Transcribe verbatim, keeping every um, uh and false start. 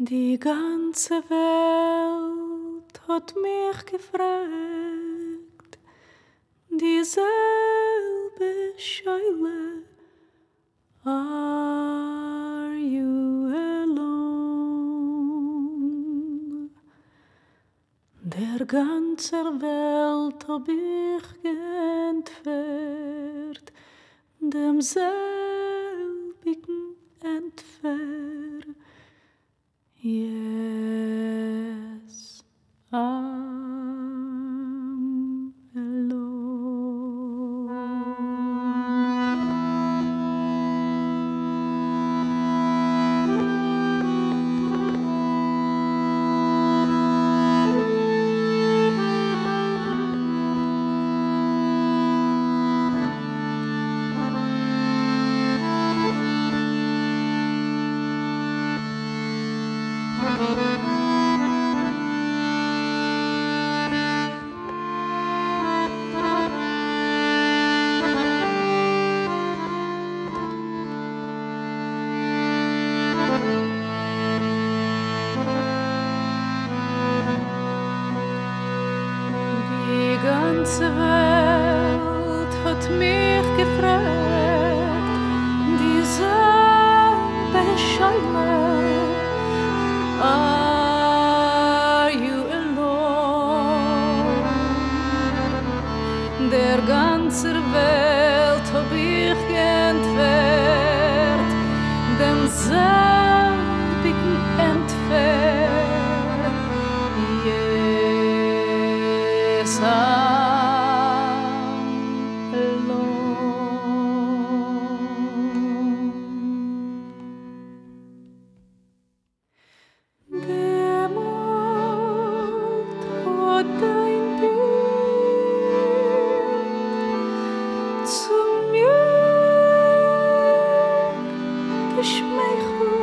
Die ganze Welt hat mich gefragt, dieselbe Scheule, are you alone? Der ganzen Welt hab ich entfernt, demselbigen entfernt. Yes, I'm alone. Die ganze Welt hat mich gefragt, dieselbe Scheule, are you alone? Der ganzen Welt hab ich entfernt, demselbigen entfernt. Yes, I zu mir geschmeichelt.